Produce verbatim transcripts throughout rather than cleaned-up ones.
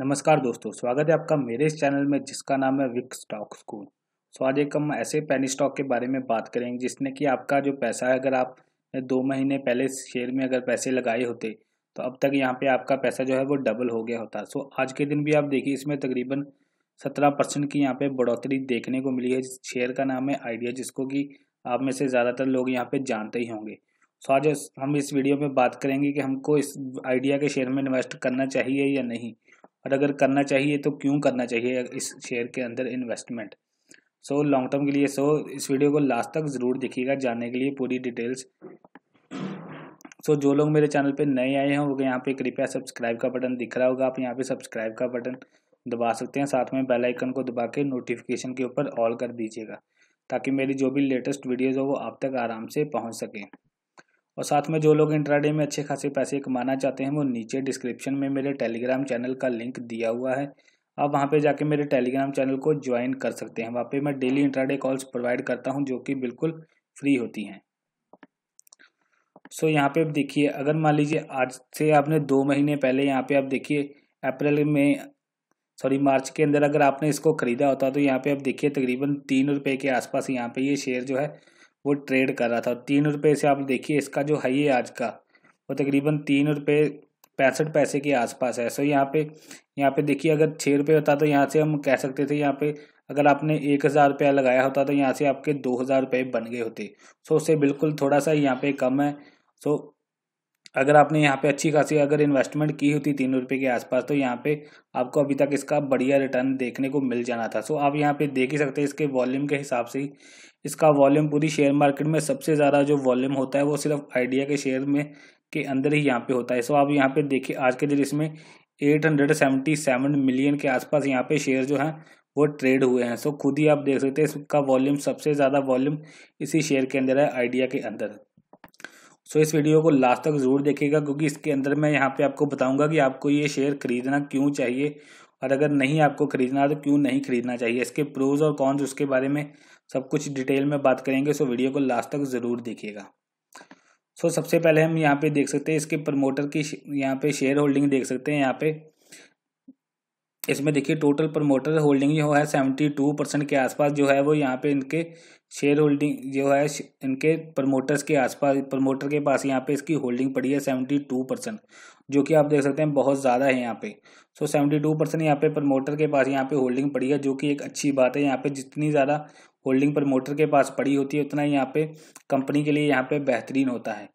नमस्कार दोस्तों, स्वागत है आपका मेरे इस चैनल में जिसका नाम है विक्स स्टॉक स्कूल। सो आज एक हम ऐसे पेनी स्टॉक के बारे में बात करेंगे जिसने कि आपका जो पैसा है, अगर आप दो महीने पहले शेयर में अगर पैसे लगाए होते तो अब तक यहाँ पे आपका पैसा जो है वो डबल हो गया होता। सो आज के दिन भी आप देखिए इसमें तकरीबन सत्रह परसेंट की यहाँ पे बढ़ोतरी देखने को मिली है। शेयर का नाम है आइडिया, जिसको कि आप में से ज़्यादातर लोग यहाँ पे जानते ही होंगे। सो आज हम इस वीडियो में बात करेंगे कि हमको इस आइडिया के शेयर में इन्वेस्ट करना चाहिए या नहीं, और अगर करना चाहिए तो क्यों करना चाहिए इस शेयर के अंदर इन्वेस्टमेंट सो लॉन्ग टर्म के लिए। सो so, इस वीडियो को लास्ट तक ज़रूर देखिएगा जानने के लिए पूरी डिटेल्स। सो so, जो लोग मेरे चैनल पे नए आए हैं वो यहाँ पे कृपया सब्सक्राइब का बटन दिख रहा होगा, आप यहाँ पे सब्सक्राइब का बटन दबा सकते हैं, साथ में बेल आइकन को दबा के नोटिफिकेशन के ऊपर ऑल कर दीजिएगा ताकि मेरी जो भी लेटेस्ट वीडियोज़ हो वो आप तक आराम से पहुँच सकें। और साथ में जो लोग इंट्राडे में अच्छे खासे पैसे कमाना चाहते हैं वो नीचे डिस्क्रिप्शन में मेरे टेलीग्राम चैनल का लिंक दिया हुआ है, आप वहां पे जाके मेरे टेलीग्राम चैनल को ज्वाइन कर सकते हैं। वहां पे मैं डेली इंट्राडे कॉल्स प्रोवाइड करता हूं जो कि बिल्कुल फ्री होती हैं। सो यहाँ पे आप देखिए, अगर मान लीजिए आज से आपने दो महीने पहले यहाँ पर आप देखिए अप्रैल में सॉरी मार्च के अंदर अगर आपने इसको ख़रीदा होता तो यहाँ पर आप देखिए तकरीबन तीन रुपये के आसपास यहाँ पर ये शेयर जो है वो ट्रेड कर रहा था। तीन रुपये से आप देखिए इसका जो हाई है आज का वो तकरीबन तीन रुपये पैंसठ पैसे के आसपास है। सो यहाँ पे यहाँ पे देखिए अगर छः रुपये होता तो यहाँ से हम कह सकते थे, यहाँ पे अगर आपने एक हज़ार रुपया लगाया होता तो यहाँ से आपके दो हज़ार रुपये बन गए होते। सो उससे बिल्कुल थोड़ा सा यहाँ पे कम है। सो अगर आपने यहाँ पे अच्छी खासी अगर इन्वेस्टमेंट की होती तीन रुपये के आसपास तो यहाँ पे आपको अभी तक इसका बढ़िया रिटर्न देखने को मिल जाना था। सो आप यहाँ पे देख ही सकते हैं इसके वॉल्यूम के हिसाब से ही, इसका वॉल्यूम पूरी शेयर मार्केट में सबसे ज़्यादा जो वॉल्यूम होता है वो सिर्फ आइडिया के शेयर में के अंदर ही यहाँ पे होता है। सो आप यहाँ पे देखिए आज के दिन इसमें eight hundred seventy seven million के आसपास यहाँ पे शेयर जो हैं वो ट्रेड हुए हैं। सो खुद ही आप देख सकते हैं इसका वॉल्यूम, सबसे ज़्यादा वॉल्यूम इसी शेयर के अंदर है, आइडिया के अंदर। सो so, इस वीडियो को लास्ट तक ज़रूर देखिएगा क्योंकि इसके अंदर मैं यहाँ पे आपको बताऊंगा कि आपको ये शेयर खरीदना क्यों चाहिए और अगर नहीं आपको खरीदना तो क्यों नहीं खरीदना चाहिए, इसके प्रोज और कॉन्स उसके बारे में सब कुछ डिटेल में बात करेंगे। सो so, वीडियो को लास्ट तक ज़रूर देखिएगा। सो so, सबसे पहले हम यहाँ पे देख सकते हैं इसके प्रमोटर की यहाँ पे शेयर होल्डिंग देख सकते हैं। यहाँ पे इसमें देखिए टोटल प्रमोटर होल्डिंग जो है सेवेंटी टू परसेंट के आसपास जो है वो यहाँ पे इनके शेयर होल्डिंग जो है इनके प्रमोटर्स के आसपास प्रमोटर के पास यहाँ पे इसकी होल्डिंग पड़ी है सेवेंटी टू परसेंट जो कि आप देख सकते हैं बहुत ज़्यादा है यहाँ पे। सो सेवेंटी टू परसेंट यहाँ पे प्रमोटर के पास यहाँ पे होल्डिंग पड़ी है जो कि एक अच्छी बात है। यहाँ पे जितनी ज़्यादा होल्डिंग प्रमोटर के पास पड़ी होती है उतना यहाँ पे कंपनी के लिए यहाँ पे बेहतरीन होता है।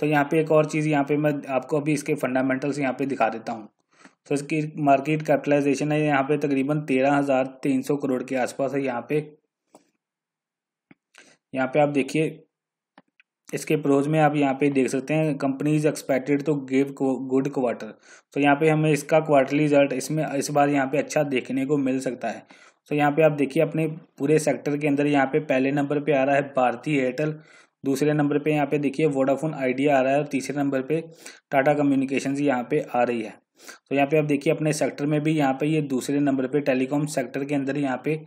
तो यहाँ पे एक और चीज़ यहाँ पे मैं आपको अभी इसके फंडामेंटल्स यहाँ पे दिखा देता हूँ। तो इसकी मार्केट कैपिटलाइजेशन है यहाँ पे तकरीबन तेरह हज़ार तीन सौ करोड़ के आसपास है। यहाँ पे यहाँ पे आप देखिए इसके प्रोज में आप यहाँ पे देख सकते हैं companies expected to give good quarter. तो यहाँ पे हमें इसका क्वार्टरली रिजल्ट इसमें इस बार यहाँ पे अच्छा देखने को मिल सकता है। तो यहाँ पे आप देखिए अपने पूरे सेक्टर के अंदर यहाँ पे पहले नंबर पे आ रहा है भारती एयरटेल, दूसरे नंबर पे यहाँ पे देखिए वोडाफोन आइडिया आ रहा है और तीसरे नंबर पे टाटा कम्युनिकेशन यहाँ पे आ रही है। तो यहाँ पे आप देखिए अपने सेक्टर में भी यहाँ पे ये दूसरे नंबर पे टेलीकॉम सेक्टर के अंदर यहाँ पे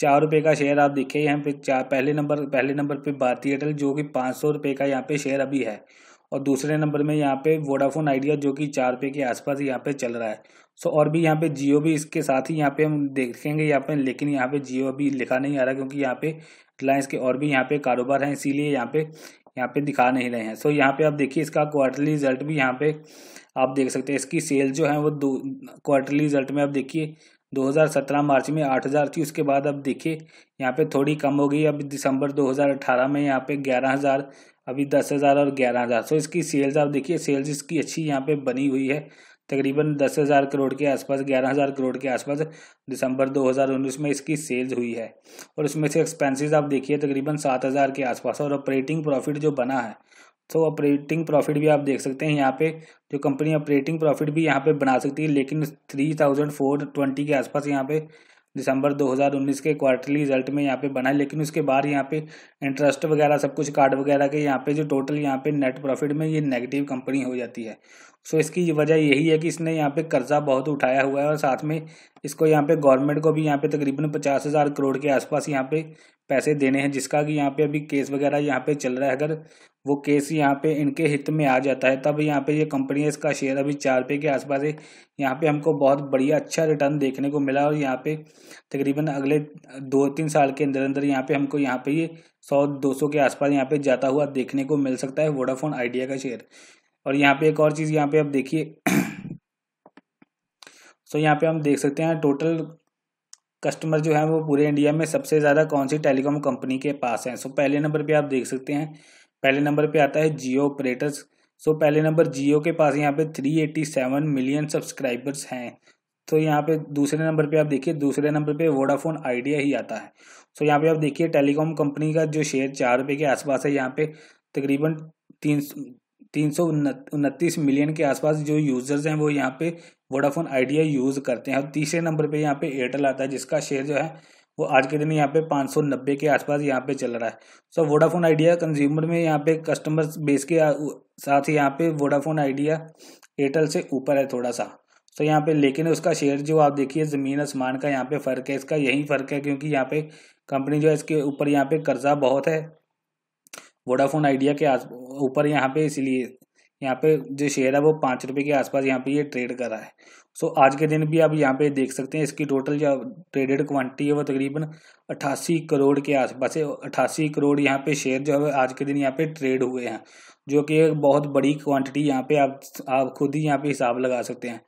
चार रुपये का शेयर आप देखिए यहाँ पे चार पहले नंबर पहले नंबर पे भारती एयरटेल जो कि पाँच सौ रुपये का यहाँ पे शेयर अभी है, और दूसरे नंबर में यहाँ पे वोडाफोन आइडिया जो कि चार रुपये के आसपास यहाँ पे चल रहा है। सो और भी यहाँ पे जियो भी इसके साथ ही यहाँ पे हम देखेंगे यहाँ पे, लेकिन यहाँ पे जियो अभी लिखा नहीं आ रहा क्योंकि यहाँ पे रिलायंस के और भी यहाँ पे कारोबार हैं इसीलिए यहाँ पे यहाँ पे दिखा नहीं रहे हैं। सो यहाँ पे आप देखिए इसका क्वार्टरली रिजल्ट भी यहाँ पे आप देख सकते हैं। इसकी सेल जो है वो दो क्वार्टरली रिजल्ट में आप देखिए दो हज़ार सत्रह मार्च में आठ हज़ार थी, उसके बाद अब देखिए यहाँ पे थोड़ी कम हो गई। अब दिसंबर दो हज़ार अठारह में यहाँ पे ग्यारह हज़ार, अभी दस हज़ार और ग्यारह हज़ार। सो इसकी सेल्स आप देखिए सेल्स इसकी अच्छी यहाँ पे बनी हुई है तकरीबन दस हज़ार करोड़ के आसपास ग्यारह हज़ार करोड़ के आसपास दिसंबर दो हज़ार उन्नीस में इसकी सेल्स हुई है। और इसमें से एक्सपेंसेस आप देखिए तकरीबन सात हज़ार के आसपास, और ऑपरेटिंग प्रॉफिट जो बना है तो ऑपरेटिंग प्रॉफिट भी आप देख सकते हैं यहाँ पे जो कंपनी ऑपरेटिंग प्रॉफिट भी यहाँ पे बना सकती है, लेकिन थ्री थाउजेंड फोर ट्वेंटी के आसपास यहाँ पे दिसंबर दो हज़ार उन्नीस के क्वार्टरली रिजल्ट में यहाँ पे बना है। लेकिन उसके बाद यहाँ पे इंटरेस्ट वगैरह सब कुछ कार्ड वगैरह के यहाँ पे जो टोटल यहाँ पे नेट प्रॉफिट में ये नेगेटिव कंपनी हो जाती है। सो इसकी वजह यही है कि इसने यहाँ पे कर्जा बहुत उठाया हुआ है और साथ में इसको यहाँ पे गवर्नमेंट को भी यहाँ पे तकरीबन पचास हज़ार करोड़ के आसपास यहाँ पे पैसे देने हैं, जिसका कि यहाँ पे अभी केस वगैरह यहाँ पे चल रहा है। अगर वो केस यहाँ पे इनके हित में आ जाता है तब यहाँ पे ये यह कंपनी है, इसका शेयर अभी चार रुपये के आसपास है। यहाँ पे हमको बहुत बढ़िया अच्छा रिटर्न देखने को मिला और यहाँ पे तकरीबन अगले दो तीन साल के अंदर अंदर यहाँ पे हमको यहाँ पे ये यह सौ दो सौ के आसपास यहाँ पे जाता हुआ देखने को मिल सकता है वोडाफोन आइडिया का शेयर। और यहाँ पे एक और चीज़ यहाँ पे आप देखिए, सो यहाँ पे हम देख सकते हैं टोटल कस्टमर जो है वो पूरे इंडिया में सबसे ज़्यादा कौन सी टेलीकॉम कंपनी के पास हैं। सो पहले नंबर पे आप देख सकते हैं, पहले नंबर पे आता है जियो ऑपरेटर्स। सो पहले नंबर जियो के पास यहाँ पे तीन सौ सत्तासी मिलियन सब्सक्राइबर्स हैं। तो यहाँ पे दूसरे नंबर पे आप देखिए, दूसरे नंबर पे वोडाफोन आइडिया ही आता है। सो यहाँ पे आप देखिए टेलीकॉम कंपनी का जो शेयर चार रुपये के आसपास है, यहाँ पे तकरीबन तीन तीन सौ उनतीस मिलियन के आसपास जो यूज़र्स हैं वो यहाँ पे वोडाफोन आइडिया यूज़ करते हैं। और तीसरे नंबर पे यहाँ पे एयरटेल आता है, जिसका शेयर जो है वो आज के दिन यहाँ पे पाँच सौ नब्बे के आसपास यहाँ पे चल रहा है। सो वोडाफोन आइडिया कंज्यूमर में यहाँ पे कस्टमर बेस के साथ यहाँ पे वोडाफोन आइडिया एयरटेल से ऊपर है थोड़ा सा। सो यहाँ पे लेकिन उसका शेयर जो आप देखिए ज़मीन आसमान का यहाँ पे फ़र्क है, इसका यही फ़र्क है क्योंकि यहाँ पे कंपनी जो है इसके ऊपर यहाँ पे कर्जा बहुत है वोडाफोन आइडिया के आस ऊपर यहाँ पे, इसलिए यहाँ पे जो शेयर है वो पाँच रुपये के आसपास यहाँ पे ये यह ट्रेड कर रहा है। सो आज के दिन भी आप यहाँ पे देख सकते हैं इसकी टोटल जो ट्रेडेड क्वांटिटी है वो तकरीबन अट्ठासी करोड़ के आसपास है। अट्ठासी करोड़ यहाँ पे शेयर जो है आज के दिन यहाँ पे ट्रेड हुए हैं, जो कि एक बहुत बड़ी क्वांटिटी यहाँ पे आप आप खुद ही यहाँ पे हिसाब लगा सकते हैं।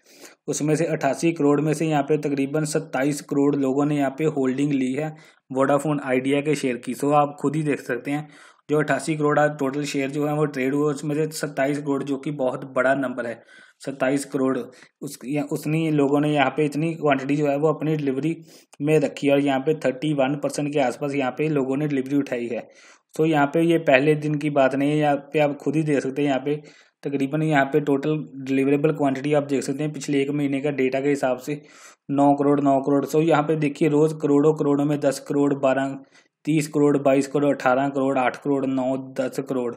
उसमें से अट्ठासी करोड़ में से यहाँ पे तकरीबन सत्ताईस करोड़ लोगों ने यहाँ पे होल्डिंग ली है वोडाफोन आइडिया के शेयर की। सो आप खुद ही देख सकते हैं जो अट्ठासी करोड़ टोटल शेयर जो है वो ट्रेड हुआ, उसमें से सत्ताईस करोड़ जो कि बहुत बड़ा नंबर है, सत्ताईस करोड़ उस या उतनी लोगों ने यहाँ पे इतनी क्वांटिटी जो है वो अपनी डिलीवरी में रखी है। और यहाँ पे थर्टी वन परसेंट के आसपास यहाँ पे लोगों ने डिलीवरी उठाई है। तो यहाँ पे ये पहले दिन की बात नहीं है, यहाँ पे आप खुद ही देख सकते हैं। यहाँ पे तकरीबन यहाँ पे टोटल डिलीवरेबल क्वांटिटी आप देख सकते हैं पिछले एक महीने का डेटा के हिसाब से नौ करोड़ नौ करोड़। सो यहाँ पे देखिए रोज़ करोड़ों करोड़ों में दस करोड़ बारह, तीस करोड़, बाईस करोड़, अठारह करोड़, आठ करोड़, नौ, दस करोड़।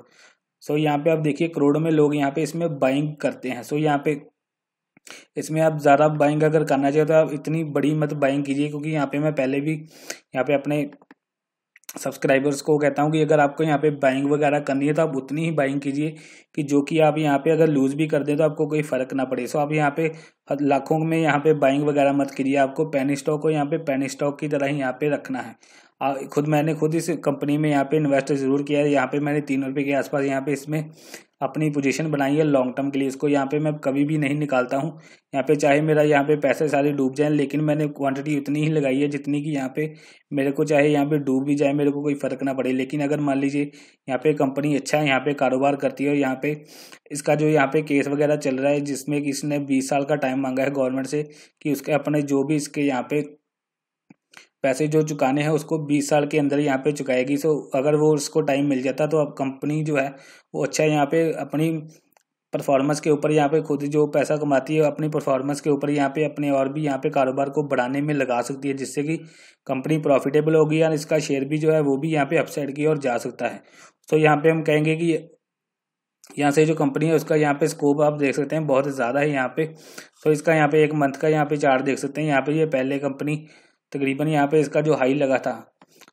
सो यहाँ पे आप देखिए करोड़ों में लोग यहाँ पे इसमें बाइंग करते हैं। सो यहाँ पे इसमें आप ज़्यादा बाइंग अगर करना चाहिए तो आप इतनी बड़ी मत बाइंग कीजिए, क्योंकि यहाँ पे मैं पहले भी यहाँ पे अपने सब्सक्राइबर्स को कहता हूँ कि अगर आपको यहाँ पे बाइंग वगैरह करनी है तो आप उतनी ही बाइंग कीजिए कि जो कि आप यहाँ पे अगर लूज़ भी कर दें तो आपको कोई फ़र्क ना पड़े। सो आप यहाँ पे लाखों में यहाँ पे बाइंग वगैरह मत कीजिए, आपको पेनी स्टॉक को यहाँ पे पेनी स्टॉक की तरह ही यहाँ पे रखना है। खुद मैंने खुद इस कंपनी में यहाँ पे इन्वेस्ट ज़रूर किया है। यहाँ पर मैंने तीन रुपये के आसपास यहाँ पे इसमें अपनी पोजीशन बनाई है लॉन्ग टर्म के लिए। इसको यहाँ पे मैं कभी भी नहीं निकालता हूँ, यहाँ पे चाहे मेरा यहाँ पे पैसे सारे डूब जाएं, लेकिन मैंने क्वांटिटी उतनी ही लगाई है जितनी कि यहाँ पे मेरे को चाहे यहाँ पे डूब भी जाए मेरे को कोई फ़र्क ना पड़े। लेकिन अगर मान लीजिए यहाँ पे कंपनी अच्छा है, यहाँ पे कारोबार करती है, और यहाँ पे इसका जो यहाँ पे केस वगैरह चल रहा है जिसमें कि इसने बीस साल का टाइम मांगा है गवर्नमेंट से कि उसके अपने जो भी इसके यहाँ पे पैसे जो चुकाने हैं उसको बीस साल के अंदर यहाँ पे चुकाएगी। सो अगर वो उसको टाइम मिल जाता तो अब कंपनी जो है वो अच्छा यहाँ पे अपनी परफॉर्मेंस के ऊपर यहाँ पे खुद जो पैसा कमाती है अपनी परफॉर्मेंस के ऊपर यहाँ पे अपने और भी यहाँ पे कारोबार को बढ़ाने में लगा सकती है, जिससे कि कंपनी प्रॉफिटेबल होगी और इसका शेयर भी जो है वो भी यहाँ पे अपसाइड की ओर जा सकता है। तो यहाँ पे हम कहेंगे कि यहाँ से जो कंपनी है उसका यहाँ पे स्कोप आप देख सकते हैं बहुत ज़्यादा है यहाँ पे। तो इसका यहाँ पे एक मंथ का यहाँ पे चार्ट देख सकते हैं। यहाँ पे ये पहले कंपनी तकरीबन यहाँ पे इसका जो हाई लगा था,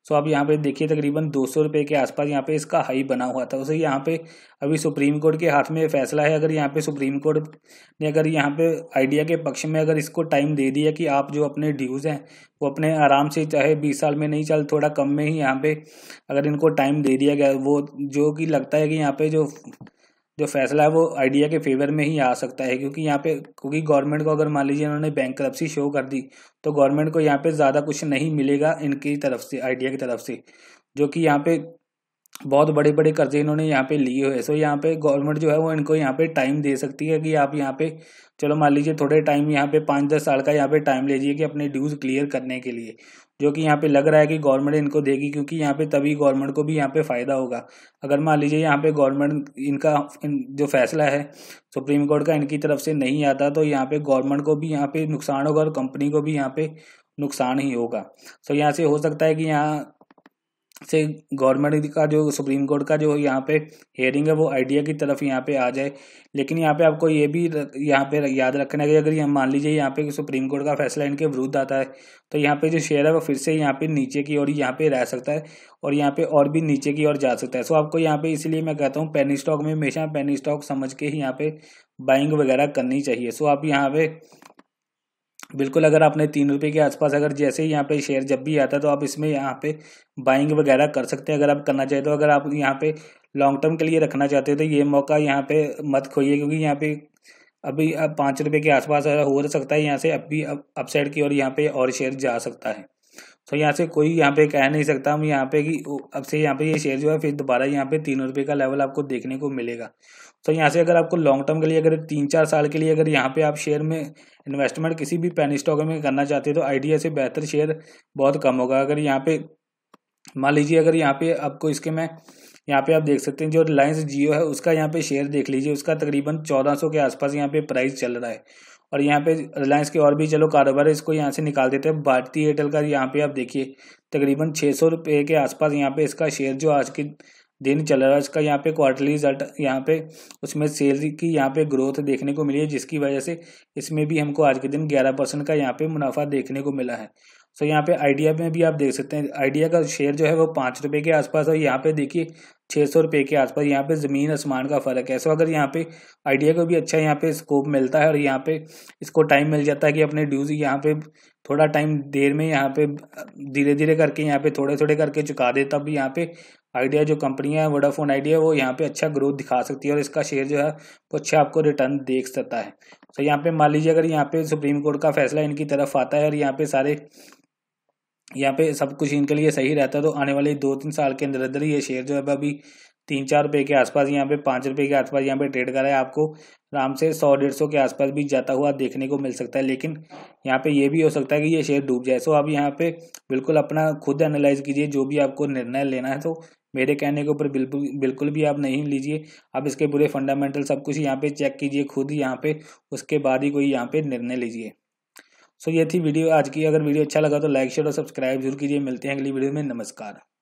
सो आप यहाँ पे देखिए तकरीबन दो सौ रुपये के आसपास यहाँ पे इसका हाई बना हुआ था। उसे यहाँ पे अभी सुप्रीम कोर्ट के हाथ में फैसला है। अगर यहाँ पे सुप्रीम कोर्ट ने अगर यहाँ पे आइडिया के पक्ष में अगर इसको टाइम दे दिया कि आप जो अपने ड्यूज़ हैं वो अपने आराम से चाहे बीस साल में नहीं चल थोड़ा कम में ही यहाँ पे अगर इनको टाइम दे दिया गया, वो जो कि लगता है कि यहाँ पे जो जो फैसला है वो आइडिया के फेवर में ही आ सकता है। क्योंकि यहाँ पे क्योंकि गवर्नमेंट को अगर मान लीजिए उन्होंने बैंकरप्सी शो कर दी तो गवर्नमेंट को यहाँ पे ज़्यादा कुछ नहीं मिलेगा इनकी तरफ से, आइडिया की तरफ से, जो कि यहाँ पे बहुत बड़े बड़े कर्जे इन्होंने यहाँ पे लिए हुए। सो यहाँ पे गवर्नमेंट जो है वो इनको यहाँ पे टाइम दे सकती है कि आप यहाँ पे चलो मान लीजिए थोड़े टाइम यहाँ पे पाँच दस साल का यहाँ पे टाइम लीजिए कि अपने ड्यूज़ क्लियर करने के लिए, जो कि यहाँ पे लग रहा है कि गवर्नमेंट इनको देगी, क्योंकि यहाँ पे तभी गवर्नमेंट को भी यहाँ पे फ़ायदा होगा। अगर मान लीजिए यहाँ पे गवर्नमेंट इनका इन, जो फैसला है सुप्रीम कोर्ट का इनकी तरफ से नहीं आता तो यहाँ पे गवर्नमेंट को भी यहाँ पे नुकसान होगा और कंपनी को भी यहाँ पे नुकसान ही होगा। सो यहाँ से हो सकता है कि यहाँ से गवर्नमेंट का जो सुप्रीम कोर्ट का जो यहाँ पे हेयरिंग है वो आइडिया की तरफ यहाँ पे आ जाए। लेकिन यहाँ पे आपको ये भी यहाँ पे याद रखना है कि अगर ये मान लीजिए यहाँ पे सुप्रीम कोर्ट का फैसला इनके विरुद्ध आता है तो यहाँ पे जो शेयर है वो फिर से यहाँ पे नीचे की ओर यहाँ पे रह सकता है और यहाँ पे और भी नीचे की ओर जा सकता है। सो आपको यहाँ पे इसलिए मैं कहता हूँ पेनी स्टॉक में हमेशा पेनी स्टॉक समझ के ही यहाँ पे बाइंग वगैरह करनी चाहिए। सो आप यहाँ पे बिल्कुल अगर आपने तीन रुपये के आसपास अगर जैसे ही यहाँ पे शेयर जब भी आता है तो आप इसमें यहाँ पे बाइंग वगैरह कर सकते हैं अगर आप करना चाहते हो। अगर आप यहाँ पे लॉन्ग टर्म के लिए रखना चाहते हो तो ये मौका यहाँ पे मत खोइए, क्योंकि यहाँ पे अभी अब पाँच रुपये के आसपास हो सकता है यहाँ से अभी अपसाइड की ओर यहाँ पे और शेयर जा सकता है। तो यहाँ से कोई यहाँ पे कह नहीं सकता हम यहाँ पे कि अब से यहाँ पे ये यह शेयर जो है फिर दोबारा यहाँ पे तीन रुपये का लेवल आपको देखने को मिलेगा। तो यहाँ से अगर आपको लॉन्ग टर्म के लिए अगर तीन चार साल के लिए अगर यहाँ पे आप शेयर में इन्वेस्टमेंट किसी भी पेनी स्टॉक में करना चाहते हो तो आइडिया से बेहतर शेयर बहुत कम होगा। अगर यहाँ पे मान लीजिए अगर यहाँ पे आपको इसके मैं यहाँ पे आप देख सकते हैं जो रिलायंस जियो है उसका यहाँ पे शेयर देख लीजिए, उसका तकरीबन चौदह सौ के आसपास यहाँ पे प्राइस चल रहा है और यहाँ पे रिलायंस के और भी चलो कारोबार है इसको यहाँ से निकाल देते हैं। भारती एयरटेल का यहाँ पे आप देखिए तकरीबन छः सौ रुपये के आसपास यहाँ पे इसका शेयर जो आज के दिन चल रहा है, इसका यहाँ पे क्वार्टरली रिजल्ट यहाँ पे उसमें सेल की यहाँ पे ग्रोथ देखने को मिली है जिसकी वजह से इसमें भी हमको आज के दिन ग्यारह परसेंट का यहाँ पे मुनाफा देखने को मिला है। सो यहाँ पे आइडिया में भी आप देख सकते हैं आइडिया का शेयर जो है वो पाँच रुपये के आसपास और यहाँ पे देखिए छः सौ रुपये के आसपास यहाँ पे ज़मीन आसमान का फ़र्क है। सो अगर यहाँ पे आइडिया को भी अच्छा यहाँ पे स्कोप मिलता है और यहाँ पे इसको टाइम मिल जाता है कि अपने ड्यूज यहाँ पे थोड़ा टाइम देर में यहाँ पे धीरे धीरे करके यहाँ पे थोड़े थोड़े करके चुका दे, तब यहाँ पे आइडिया जो कंपनियाँ है वोडाफोन आइडिया वो यहाँ पे अच्छा ग्रोथ दिखा सकती है और इसका शेयर जो है वो अच्छा आपको रिटर्न देख सकता है। तो यहाँ पे मान लीजिए अगर यहाँ पे सुप्रीम कोर्ट का फैसला इनकी तरफ आता है और यहाँ पे सारे यहाँ पे सब कुछ इनके लिए सही रहता है तो आने वाले दो तीन साल के अंदर अंदर ये शेयर जो है अभी तीन चार रुपये के आसपास यहाँ पे पाँच रुपये के आसपास यहाँ पे ट्रेड कर रहा है, आपको आराम से सौ डेढ़ सौ के आसपास भी जाता हुआ देखने को मिल सकता है। लेकिन यहाँ पे ये भी हो सकता है कि ये शेयर डूब जाए। सो आप यहाँ पे बिल्कुल अपना खुद एनालाइज कीजिए जो भी आपको निर्णय लेना है, तो मेरे कहने के ऊपर बिल्कुल बिल्कुल भी आप नहीं लीजिए। आप इसके पूरे फंडामेंटल सब कुछ यहाँ पे चेक कीजिए खुद यहाँ पे, उसके बाद ही कोई यहाँ पे निर्णय लीजिए। सो ये थी वीडियो आज की। अगर वीडियो अच्छा लगा तो लाइक शेयर और सब्सक्राइब जरूर कीजिए। मिलते हैं अगली वीडियो में। नमस्कार।